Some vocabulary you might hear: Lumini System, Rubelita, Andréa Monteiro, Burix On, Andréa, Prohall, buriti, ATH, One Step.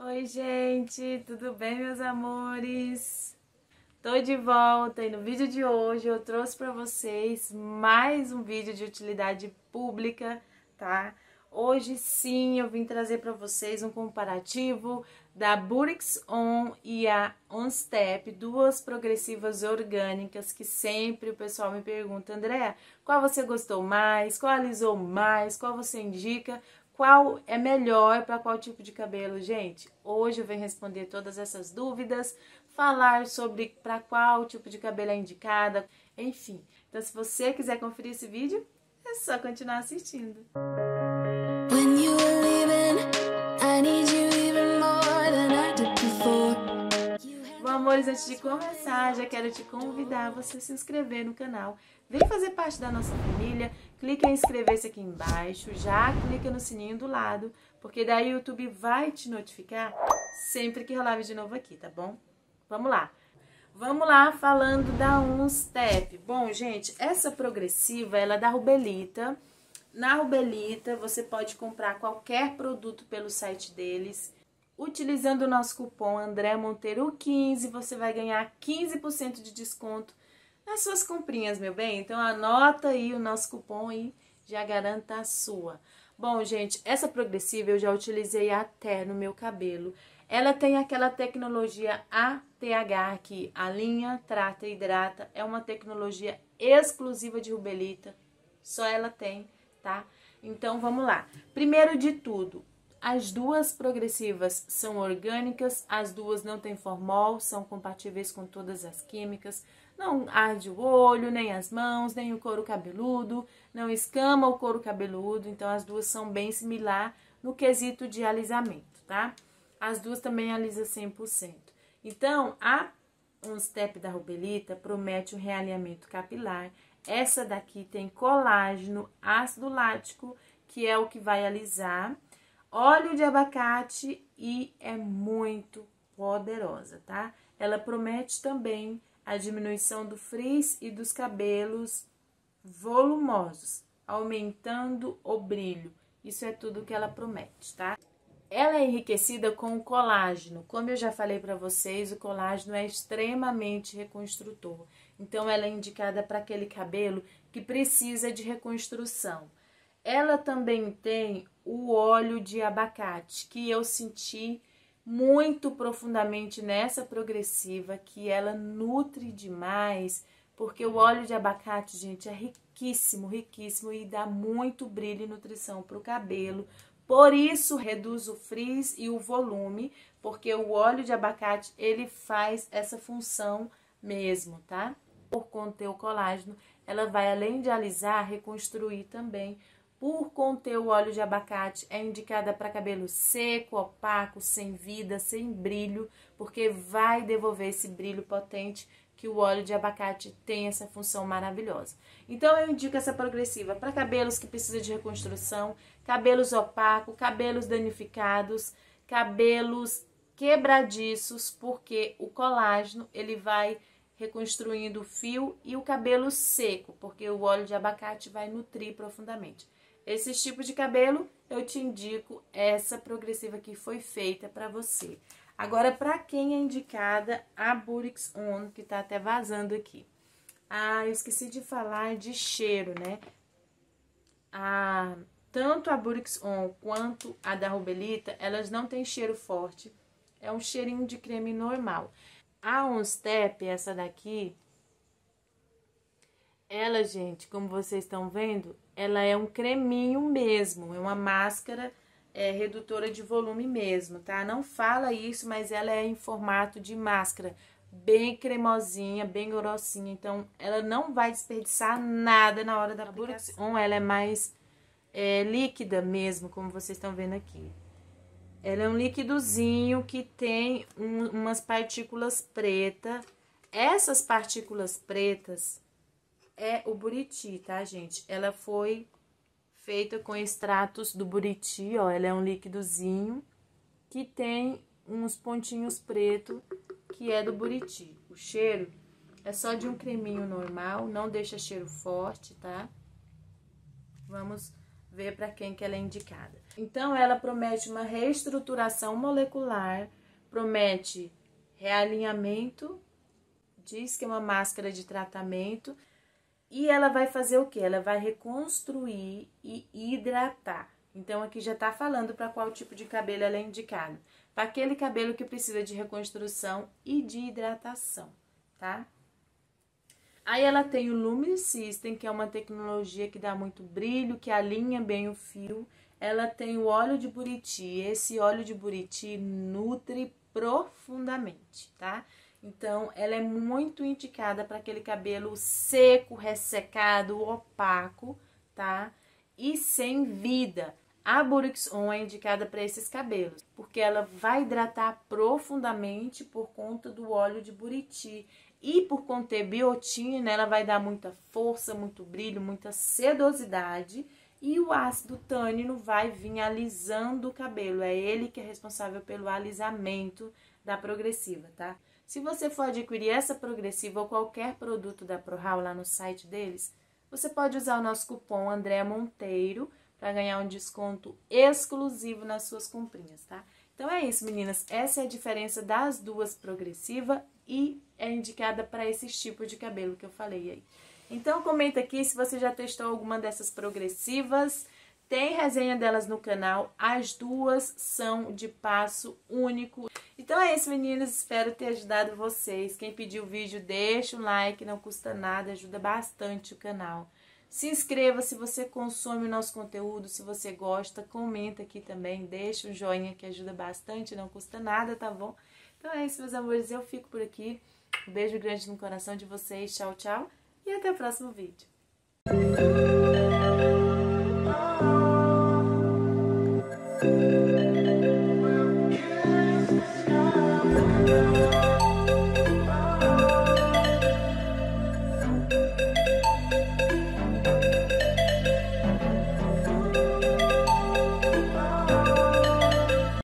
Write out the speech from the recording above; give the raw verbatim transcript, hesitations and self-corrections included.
Oi gente, tudo bem meus amores? Tô de volta e no vídeo de hoje eu trouxe pra vocês mais um vídeo de utilidade pública, tá? Hoje sim eu vim trazer pra vocês um comparativo da Burix On e a One Step, duas progressivas orgânicas que sempre o pessoal me pergunta: Andréa, qual você gostou mais, qual alisou mais, qual você indica? Qual é melhor para qual tipo de cabelo, gente? Hoje eu venho responder todas essas dúvidas, falar sobre para qual tipo de cabelo é indicada, enfim. Então, se você quiser conferir esse vídeo, é só continuar assistindo. Bom, amores, antes de começar, já quero te convidar a você se inscrever no canal. Vem fazer parte da nossa família, clica em inscrever-se aqui embaixo, já clica no sininho do lado, porque daí o YouTube vai te notificar sempre que rolar vídeo novo aqui, tá bom? Vamos lá! Vamos lá, falando da One Step. Bom, gente, essa progressiva, ela é da Rubelita. Na Rubelita, você pode comprar qualquer produto pelo site deles. Utilizando o nosso cupom André Monteiro quinze, você vai ganhar quinze por cento de desconto nas suas comprinhas, meu bem. Então anota aí o nosso cupom e já garanta a sua. Bom, gente, essa progressiva eu já utilizei até no meu cabelo. Ela tem aquela tecnologia A T H que alinha, trata e hidrata. É uma tecnologia exclusiva de Rubelita, só ela tem, tá? Então vamos lá. Primeiro de tudo, as duas progressivas são orgânicas, as duas não têm formol, são compatíveis com todas as químicas. Não arde o olho, nem as mãos, nem o couro cabeludo, não escama o couro cabeludo. Então, as duas são bem similares no quesito de alisamento, tá? As duas também alisam cem por cento. Então, a One Step da Rubelita promete um realinhamento capilar. Essa daqui tem colágeno, ácido lático, que é o que vai alisar, óleo de abacate e é muito poderosa, tá? Ela promete também a diminuição do frizz e dos cabelos volumosos, aumentando o brilho. Isso é tudo que ela promete, tá? Ela é enriquecida com colágeno. Como eu já falei para vocês, o colágeno é extremamente reconstrutor. Então, ela é indicada para aquele cabelo que precisa de reconstrução. Ela também tem o óleo de abacate, que eu senti muito profundamente nessa progressiva, que ela nutre demais, porque o óleo de abacate, gente, é riquíssimo, riquíssimo e dá muito brilho e nutrição para o cabelo. Por isso, reduz o frizz e o volume, porque o óleo de abacate, ele faz essa função mesmo, tá? Por conter o colágeno, ela vai, além de alisar, reconstruir também. Por conter o óleo de abacate, é indicada para cabelo seco, opaco, sem vida, sem brilho, porque vai devolver esse brilho potente que o óleo de abacate tem essa função maravilhosa. Então, eu indico essa progressiva para cabelos que precisam de reconstrução, cabelos opacos, cabelos danificados, cabelos quebradiços, porque o colágeno ele vai reconstruindo o fio e o cabelo seco, porque o óleo de abacate vai nutrir profundamente. Esse tipo de cabelo, eu te indico essa progressiva que foi feita para você. Agora, para quem é indicada a Burix On, que tá até vazando aqui. Ah, eu esqueci de falar de cheiro, né? Ah, tanto a Burix On quanto a da Rubelita, elas não têm cheiro forte. É um cheirinho de creme normal. A One Step, essa daqui, ela, gente, como vocês estão vendo, ela é um creminho mesmo, é uma máscara é, redutora de volume mesmo, tá? Não fala isso, mas ela é em formato de máscara, bem cremosinha, bem grossinha, então ela não vai desperdiçar nada na hora da aplicação. Ela é mais é, líquida mesmo, como vocês estão vendo aqui. Ela é um liquidozinho que tem um, umas partículas pretas. Essas partículas pretas é o buriti, tá, gente? Ela foi feita com extratos do buriti, ó. Ela é um liquidozinho que tem uns pontinhos pretos, que é do buriti. O cheiro é só de um creminho normal, não deixa cheiro forte, tá? Vamos ver para quem que ela é indicada. Então, ela promete uma reestruturação molecular, promete realinhamento, diz que é uma máscara de tratamento, e ela vai fazer o quê? Ela vai reconstruir e hidratar. Então, aqui já está falando para qual tipo de cabelo ela é indicada. Para aquele cabelo que precisa de reconstrução e de hidratação, tá? Aí ela tem o Lumini System, que é uma tecnologia que dá muito brilho, que alinha bem o fio. Ela tem o óleo de buriti. Esse óleo de buriti nutre profundamente, tá? Então, ela é muito indicada para aquele cabelo seco, ressecado, opaco, tá? E sem vida. A Burix On é indicada para esses cabelos, porque ela vai hidratar profundamente por conta do óleo de buriti. E por conter biotina, ela vai dar muita força, muito brilho, muita sedosidade. E o ácido tânino vai vir alisando o cabelo. É ele que é responsável pelo alisamento da progressiva, tá? Se você for adquirir essa progressiva ou qualquer produto da Prohall lá no site deles, você pode usar o nosso cupom Andréa Monteiro para ganhar um desconto exclusivo nas suas comprinhas, tá? Então é isso, meninas. Essa é a diferença das duas, progressiva e é indicada para esses tipos de cabelo que eu falei aí. Então comenta aqui se você já testou alguma dessas progressivas. Tem resenha delas no canal. As duas são de passo único. Então é isso, meninas. Espero ter ajudado vocês. Quem pediu o vídeo, deixa um like. Não custa nada, ajuda bastante o canal. Se inscreva se você consome o nosso conteúdo, se você gosta, comenta aqui também, deixa um joinha que ajuda bastante, não custa nada, tá bom? Então é isso, meus amores, eu fico por aqui. Um beijo grande no coração de vocês, tchau, tchau, e até o próximo vídeo.